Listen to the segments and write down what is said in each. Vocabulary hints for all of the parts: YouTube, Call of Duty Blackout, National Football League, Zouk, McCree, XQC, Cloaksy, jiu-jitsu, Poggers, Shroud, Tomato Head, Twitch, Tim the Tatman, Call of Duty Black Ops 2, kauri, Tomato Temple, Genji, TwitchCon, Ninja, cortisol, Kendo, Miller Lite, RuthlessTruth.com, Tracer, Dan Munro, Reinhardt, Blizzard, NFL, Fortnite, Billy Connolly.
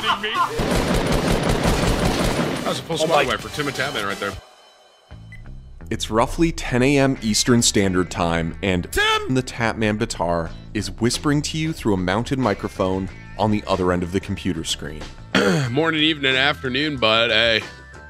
kidding me? That was a full spotlight for Tim the Tatman right there. It's roughly 10 a.m. Eastern Standard Time, and Tim the Tatman Batar is whispering to you through a mounted microphone on the other end of the computer screen. Morning, evening, afternoon, bud. Hey,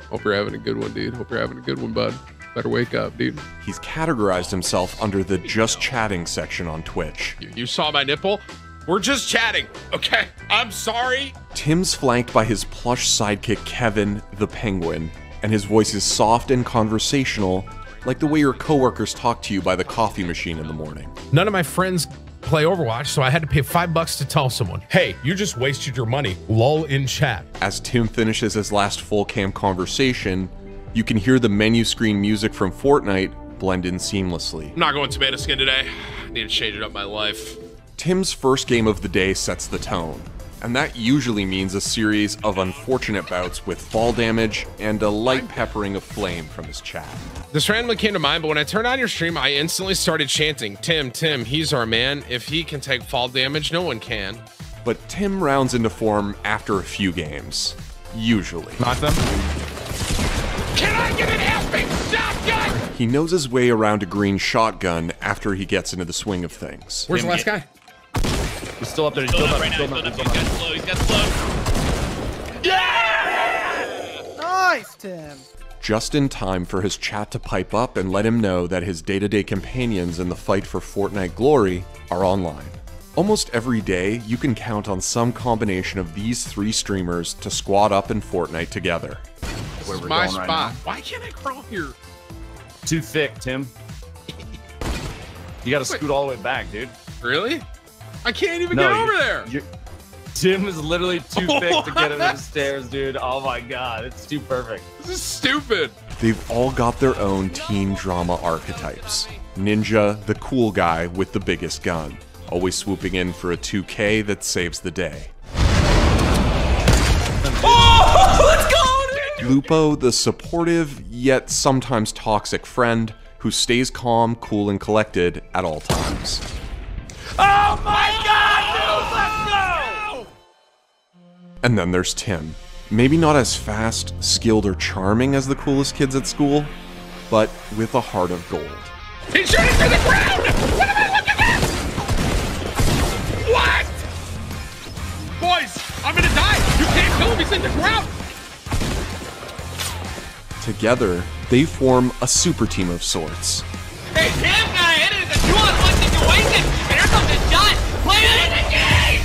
hope you're having a good one, dude. Hope you're having a good one, bud. Better wake up, dude. He's categorized himself under the just chatting section on Twitch. You saw my nipple? We're just chatting, okay? I'm sorry. Tim's flanked by his plush sidekick, Kevin the Penguin, and his voice is soft and conversational, like the way your coworkers talk to you by the coffee machine in the morning. None of my friends play Overwatch, so I had to pay $5 to tell someone, hey, you just wasted your money, lol in chat. As Tim finishes his last full cam conversation, you can hear the menu screen music from Fortnite blend in seamlessly. I'm not going tomato skin today. I need to change it up my life. Tim's first game of the day sets the tone, and that usually means a series of unfortunate bouts with fall damage and a light peppering of flame from his chat. This randomly came to mind, but when I turned on your stream, I instantly started chanting, Tim, he's our man. If he can take fall damage, no one can. But Tim rounds into form after a few games, usually. Not them. Can I get an epic shotgun? He knows his way around a green shotgun after he gets into the swing of things. Where's the last guy? He's still up there. He's still up. He's got slow. Yeah! Nice, Tim. Just in time for his chat to pipe up and let him know that his day-to-day companions in the fight for Fortnite glory are online. Almost every day, you can count on some combination of these three streamers to squad up in Fortnite together. This is my spot. Right, why can't I crawl here? Too thick, Tim. You gotta scoot all the way back, dude. Really? I can't even get over there. Tim is literally too thick to get him to the stairs, dude. Oh my god, it's too perfect. This is stupid. They've all got their own teen drama archetypes. Ninja, the cool guy with the biggest gun, always swooping in for a 2K that saves the day. Oh, let's go! Lupo, the supportive, yet sometimes toxic friend who stays calm, cool, and collected at all times. Oh my god, dude, let's go! And then there's Tim. Maybe not as fast, skilled, or charming as the coolest kids at school, but with a heart of gold. He's shooting through the ground! What am I looking at? What? Boys, I'm gonna die! You can't kill him, he's in the ground! Together, they form a super team of sorts. Hey, Tim got hit in a 2-on-1 situation, and here comes a shot. Play it again!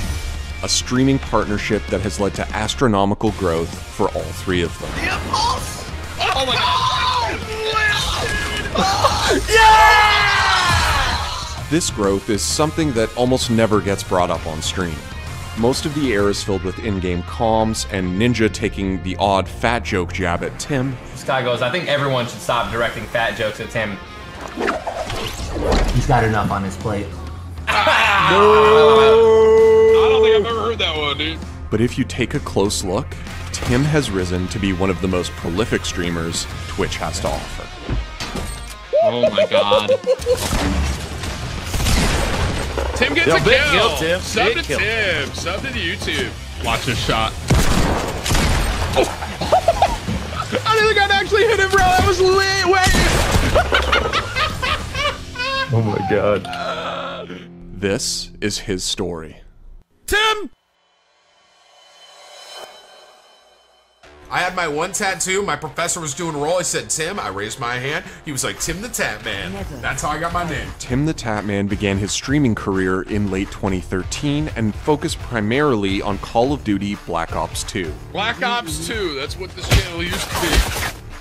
A streaming partnership that has led to astronomical growth for all three of them. The impulse! Oh my god! Yeah! This growth is something that almost never gets brought up on stream. Most of the air is filled with in-game comms and Ninja taking the odd fat joke jab at Tim. This guy goes, I think everyone should stop directing fat jokes at Tim. He's got enough on his plate. No! I don't think I've ever heard that one, dude. But if you take a close look, Tim has risen to be one of the most prolific streamers Twitch has to offer. Oh my god. Tim gets a kill. Tim. Sub to Tim. Sub to the YouTube. Watch this shot. Oh. I didn't think I'd actually hit him, bro. That was lit. Wait. Oh my god. This is his story. Tim. I had my one tattoo. My professor was doing roll. I said, Tim. I raised my hand. He was like, Tim the Tatman. That's how I got my name. Tim the Tatman began his streaming career in late 2013 and focused primarily on Call of Duty Black Ops 2. Black Ops 2, that's what this channel used to be.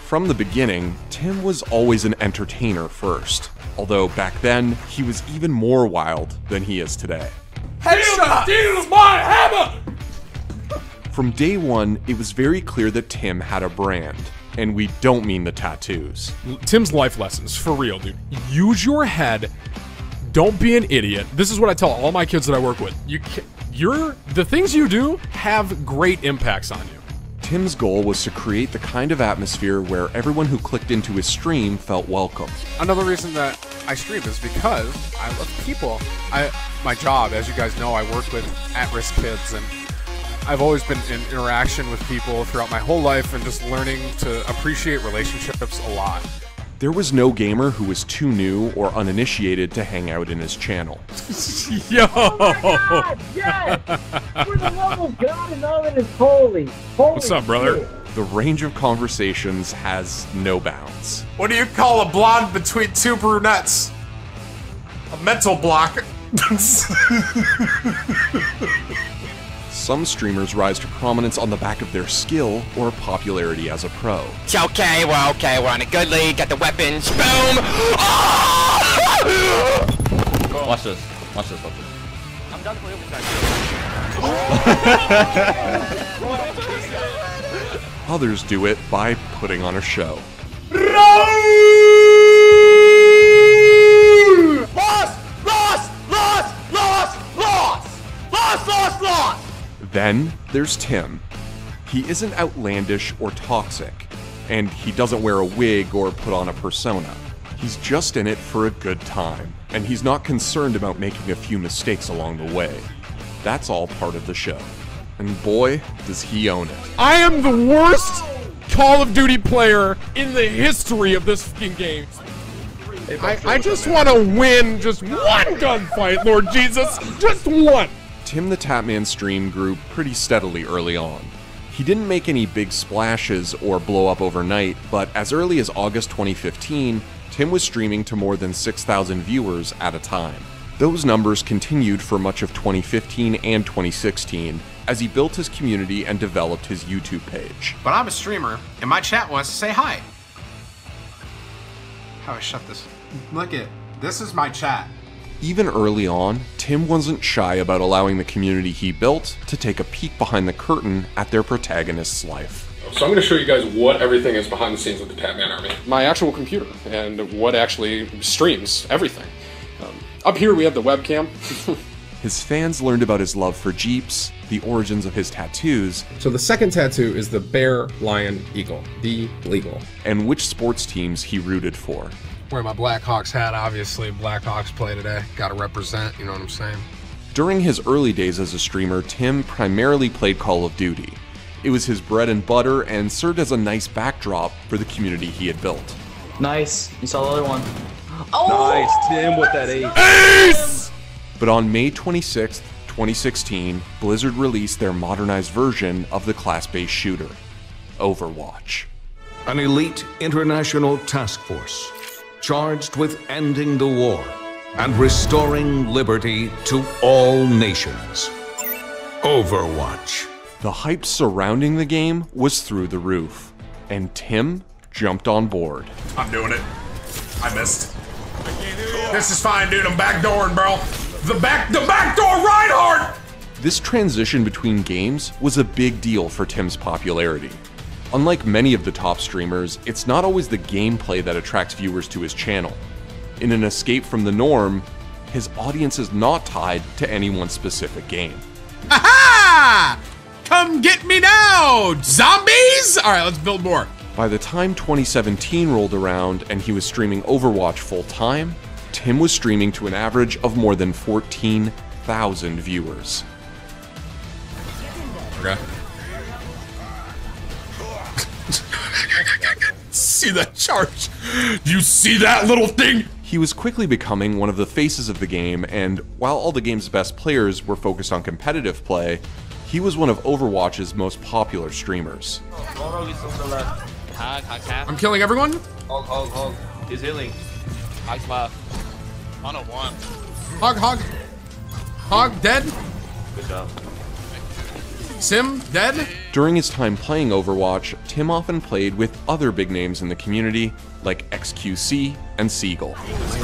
From the beginning, Tim was always an entertainer first, although back then, he was even more wild than he is today. Headshot! Steal my hammer! From day one, it was very clear that Tim had a brand, and we don't mean the tattoos. Tim's life lessons, for real, dude. Use your head, don't be an idiot. This is what I tell all my kids that I work with. The things you do have great impacts on you. Tim's goal was to create the kind of atmosphere where everyone who clicked into his stream felt welcome. Another reason that I stream is because I love people. My job, as you guys know, I work with at-risk kids, and I've always been in interaction with people throughout my whole life and just learning to appreciate relationships a lot. There was no gamer who was too new or uninitiated to hang out in his channel. Yo! Oh my God, yes! For the love of God and all that is holy. What's up, brother? Shit. The range of conversations has no bounds. What do you call a blonde between two brunettes? A mental block. Some streamers rise to prominence on the back of their skill or popularity as a pro. Okay, we're okay, we're on a good league, got the weapons, boom! Oh! Watch this, watch this, watch this. I'm done playing with that. Others do it by putting on a show. Then there's Tim. He isn't outlandish or toxic, and he doesn't wear a wig or put on a persona. He's just in it for a good time, and he's not concerned about making a few mistakes along the way. That's all part of the show. And boy, does he own it. I am the worst Call of Duty player in the history of this fucking game. I just want to win just one gunfight, Lord Jesus, just one. Tim the Tatman stream grew pretty steadily early on. He didn't make any big splashes or blow up overnight, but as early as August 2015, Tim was streaming to more than 6,000 viewers at a time. Those numbers continued for much of 2015 and 2016 as he built his community and developed his YouTube page. But I'm a streamer, and my chat wants to say hi. How do I shut this? Look it, this is my chat. Even early on, Tim wasn't shy about allowing the community he built to take a peek behind the curtain at their protagonist's life. So I'm going to show you guys what everything is behind the scenes of the Tatman Army. My actual computer and what actually streams everything. Up here we have the webcam. His fans learned about his love for Jeeps, the origins of his tattoos. So the second tattoo is the bear, lion, eagle. The legal. And which sports teams he rooted for. Wear my Blackhawks hat, obviously. Blackhawks play today. Gotta represent, you know what I'm saying? During his early days as a streamer, Tim primarily played Call of Duty. It was his bread and butter and served as a nice backdrop for the community he had built. Nice. You saw the other one. Oh, nice, Tim with that ace. Ace! But on May 26th, 2016, Blizzard released their modernized version of the class-based shooter, Overwatch. An elite international task force charged with ending the war and restoring liberty to all nations. Overwatch. The hype surrounding the game was through the roof, and Tim jumped on board. I'm doing it. I missed. I can't do it. This is fine, dude. I'm backdooring, bro. The backdoor Reinhardt! This transition between games was a big deal for Tim's popularity. Unlike many of the top streamers, it's not always the gameplay that attracts viewers to his channel. In an escape from the norm, his audience is not tied to any one specific game. Aha! Come get me now, zombies! All right, let's build more. By the time 2017 rolled around and he was streaming Overwatch full-time, Tim was streaming to an average of more than 14,000 viewers. Okay. See that charge? You see that little thing? He was quickly becoming one of the faces of the game, and while all the game's best players were focused on competitive play, he was one of Overwatch's most popular streamers. I'm killing everyone? Hog. He's healing. Hog's left. On a one. Hog. Hog dead. Good job. Sim, dead? During his time playing Overwatch, Tim often played with other big names in the community, like XQC and Seagull. Nice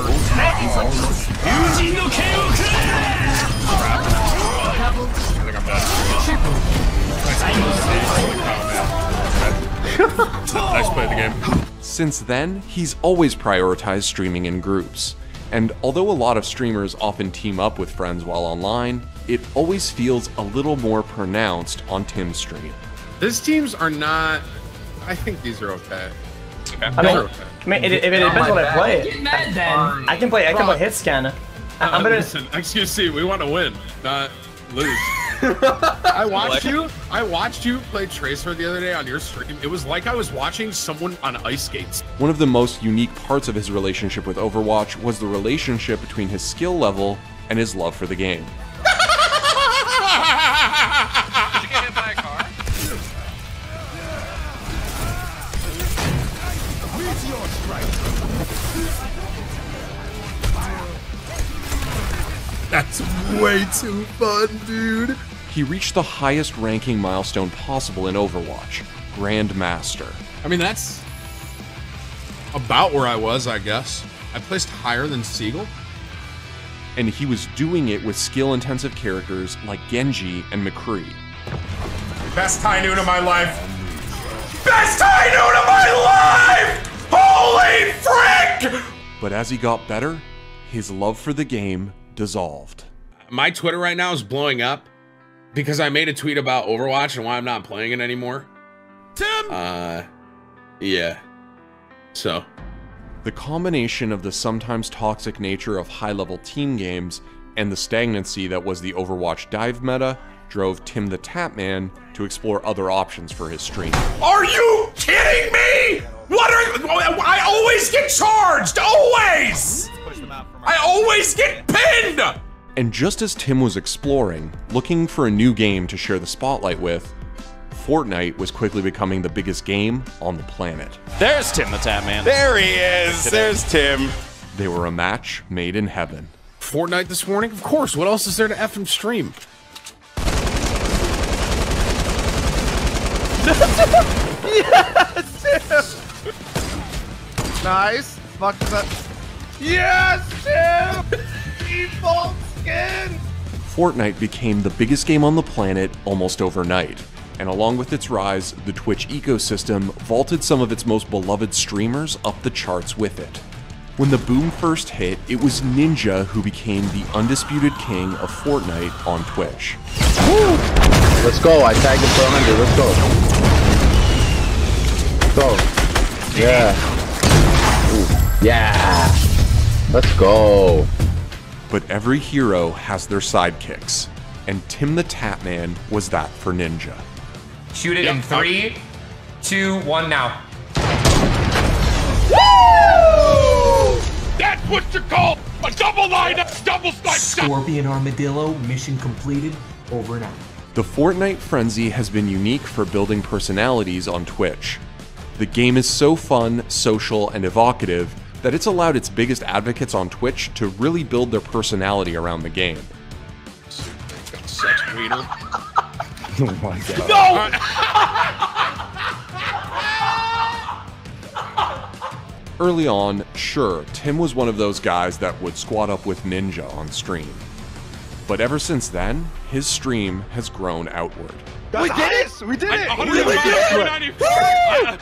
play of the game. Since then, he's always prioritized streaming in groups. And although a lot of streamers often team up with friends while online, it always feels a little more pronounced on Tim's stream. These teams are not... I think these are okay. I mean, it depends what I play. Get mad, then. I can play hit scan. I'm gonna... Listen, XQC, we want to win, not lose. I watched you play Tracer the other day on your stream. It was like I was watching someone on ice skates. One of the most unique parts of his relationship with Overwatch was the relationship between his skill level and his love for the game. Did you get hit by a car? Meteor strike. That's way too fun, dude. He reached the highest ranking milestone possible in Overwatch, Grandmaster. I mean, that's about where I was, I guess. I placed higher than Seagull. And he was doing it with skill-intensive characters like Genji and McCree. Best high noon of my life. Best high noon of my life! Holy frick! But as he got better, his love for the game dissolved. My Twitter right now is blowing up because I made a tweet about Overwatch and why I'm not playing it anymore. Tim! Yeah. So. The combination of the sometimes toxic nature of high-level team games and the stagnancy that was the Overwatch dive meta drove Tim the Tatman to explore other options for his stream. Are you kidding me? What are I always get charged, always! I always get pinned! And just as Tim was exploring, looking for a new game to share the spotlight with, Fortnite was quickly becoming the biggest game on the planet. There's Tim the Tatman. There he is. There's Tim. They were a match made in heaven. Fortnite this morning? Of course. What else is there to effing stream? Yes, Tim. Nice. Fuck that. Yes, Tim. Default skin. Fortnite became the biggest game on the planet almost overnight. And along with its rise, the Twitch ecosystem vaulted some of its most beloved streamers up the charts with it. When the boom first hit, it was Ninja who became the undisputed king of Fortnite on Twitch. Woo! Let's go, I tagged him for 100, let's go. Let's go. Yeah. Ooh. Yeah. Let's go. But every hero has their sidekicks, and Tim the Tatman was that for Ninja. Shoot it in 3, 2, 1 now. Woo! That's what you call a double lineup, double snipe. Scorpion Armadillo, mission completed, over and out. The Fortnite frenzy has been unique for building personalities on Twitch. The game is so fun, social, and evocative that it's allowed its biggest advocates on Twitch to really build their personality around the game. Sex tweeter. Oh my god. No! Early on, sure, Tim was one of those guys that would squat up with Ninja on stream. But ever since then, his stream has grown outward. We did it! We did it! We really did it!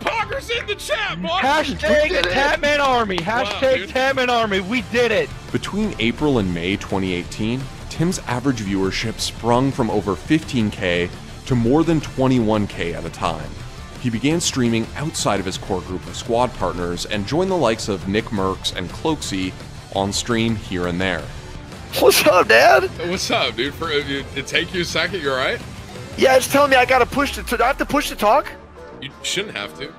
Poggers in the chat, boy! Hashtag Tatman Army! Hashtag Tatman Army! We did it! Between April and May 2018, Tim's average viewership sprung from over 15K to more than 21K at a time. He began streaming outside of his core group of squad partners and joined the likes of Nick Merckx and Cloaksy on stream here and there. What's up, Dad? What's up, dude? It take you a second, you alright? Yeah, it's telling me I gotta push to. Do I have to push to talk? You shouldn't have to.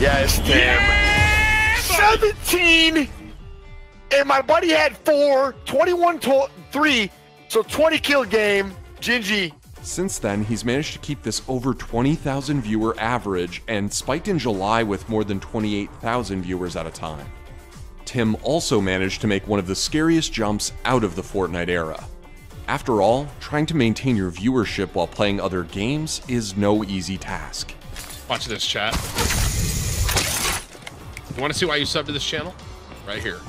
Yes, Tim. Yeah, 17! And my buddy had 4, 21 to 3, so 20 kill game, Genji. Since then, he's managed to keep this over 20,000 viewer average and spiked in July with more than 28,000 viewers at a time. Tim also managed to make one of the scariest jumps out of the Fortnite era. After all, trying to maintain your viewership while playing other games is no easy task. Watch this, chat. You want to see why you subbed to this channel? Right here.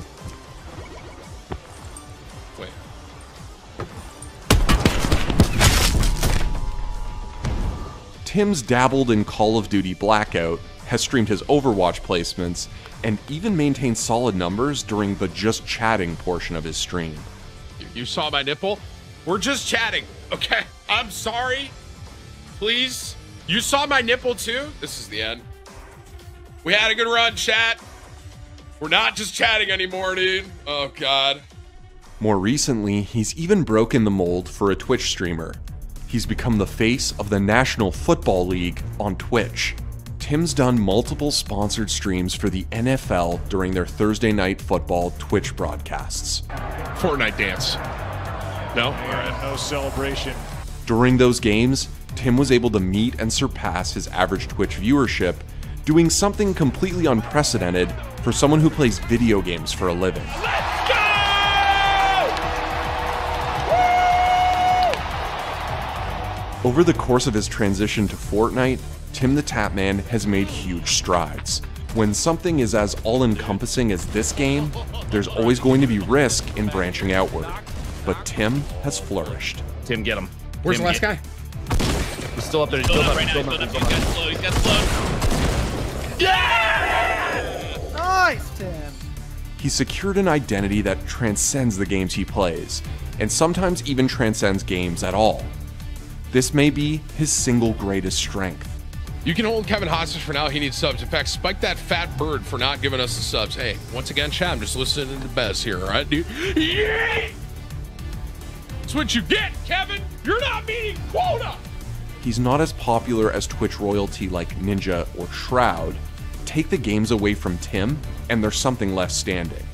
Tim's dabbled in Call of Duty Blackout, has streamed his Overwatch placements, and even maintained solid numbers during the just chatting portion of his stream. You saw my nipple? We're just chatting, okay? I'm sorry, please. You saw my nipple too? This is the end. We had a good run, chat. We're not just chatting anymore, dude. Oh God. More recently, he's even broken the mold for a Twitch streamer. He's become the face of the National Football League on Twitch. Tim's done multiple sponsored streams for the NFL during their Thursday Night Football Twitch broadcasts. Fortnite dance. No? And no celebration. During those games, Tim was able to meet and surpass his average Twitch viewership, doing something completely unprecedented for someone who plays video games for a living. Let's go! Woo! Over the course of his transition to Fortnite, Tim the Tatman has made huge strides. When something is as all-encompassing as this game, there's always going to be risk in branching outward. But Tim has flourished. Tim, get him. Where's the last guy? He's still up there. He's still up right now. He's got slow. He's got slow. Yeah! Nice, Tim. He secured an identity that transcends the games he plays, and sometimes even transcends games at all. This may be his single greatest strength. You can hold Kevin hostage for now. He needs subs. In fact, spike that fat bird for not giving us the subs. Hey, once again, chat, I'm just listening to Bez here, all right, dude? Yeah! That's what you get, Kevin. You're not meeting quota. He's not as popular as Twitch royalty like Ninja or Shroud. Take the games away from Tim, and there's something left standing.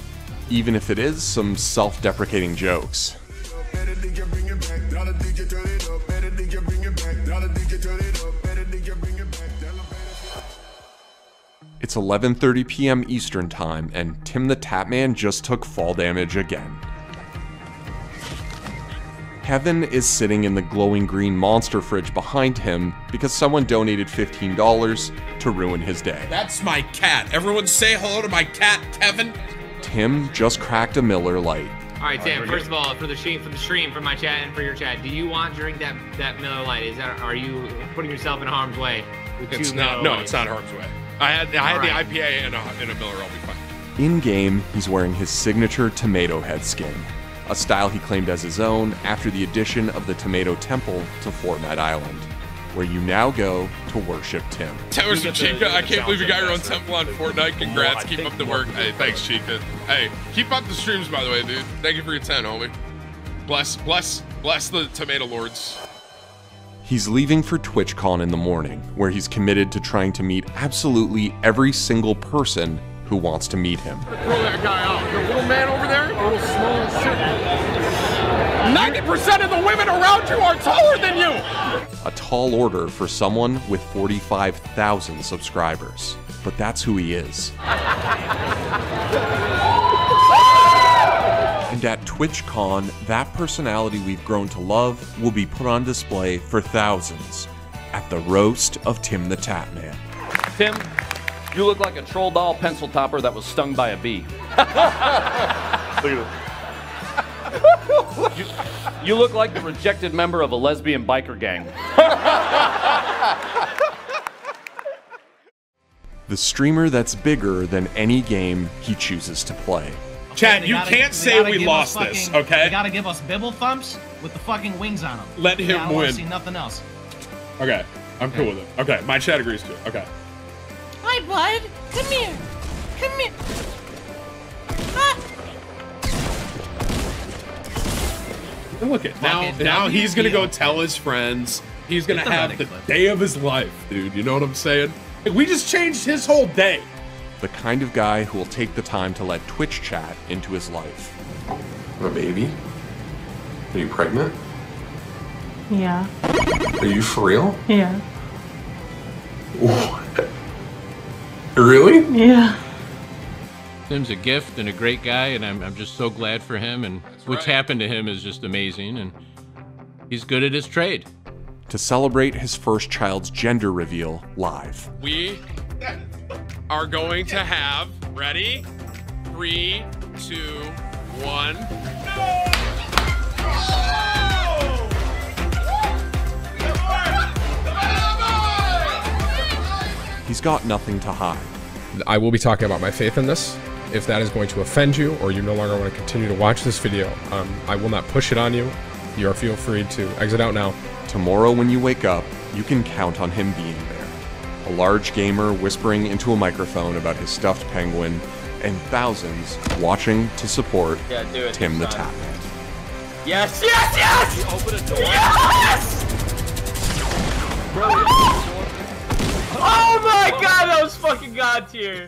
Even if it is some self-deprecating jokes. It's 11:30 p.m. Eastern Time, and Tim the Tatman just took fall damage again. Kevin is sitting in the glowing green monster fridge behind him because someone donated $15 to ruin his day. That's my cat. Everyone say hello to my cat, Kevin. Tim just cracked a Miller Lite. All right, Tim, first of all, for the stream, for my chat and for your chat, do you want to drink that Miller Lite? Are you putting yourself in harm's way? It's not, no, it's not harm's way. I had the IPA and a Miller, I'll be fine. In game, he's wearing his signature Tomato Head skin, a style he claimed as his own after the addition of the Tomato Temple to Fortnite Island, where you now go to worship Tim. Towers of Chica, I can't believe you got your own temple on Fortnite. Congrats, keep up the work. Hey, thanks, Chica. Hey, keep up the streams, by the way, dude. Thank you for your 10, homie. Bless the Tomato Lords. He's leaving for TwitchCon in the morning, where he's committed to trying to meet absolutely every single person who wants to meet him. Throw that guy out. The little man over there, a little small as shit. 90% of the women around you are taller than you! A tall order for someone with 45,000 subscribers. But that's who he is. And at TwitchCon, that personality we've grown to love will be put on display for thousands at the roast of Tim the Tatman. Tim, you look like a troll doll pencil topper that was stung by a bee. Look at this. You look like the rejected member of a lesbian biker gang. The streamer that's bigger than any game he chooses to play. Chad, you can't say we lost this, okay? They gotta give us bibble thumps with the fucking wings on them. Let him win. I don't see nothing else. Okay, I'm cool with it. Okay, my chat agrees too. Okay. Hi, bud. Come here. Come here. Ah. And look at now he's going to go tell his friends. He's going to have the day of his life, dude. You know what I'm saying? Like, we just changed his whole day. The kind of guy who will take the time to let Twitch chat into his life. My baby? Are you pregnant? Yeah. Are you for real? Yeah. What? Really? Yeah. Tim's a gift and a great guy, and I'm just so glad for him, and what's happened to him is just amazing, and he's good at his trade. To celebrate his first child's gender reveal live. We are going to have, ready? 3, 2, 1. He's got nothing to hide. I will be talking about my faith in this. If that is going to offend you or you no longer want to continue to watch this video, I will not push it on you. You are feel free to exit out now. Tomorrow when you wake up, you can count on him being there. A large gamer whispering into a microphone about his stuffed penguin and thousands watching to support Tim the Tatman. Yes, yes, yes! You open a door. Yes! Bro, you open a door. Oh my god, that was fucking god tier.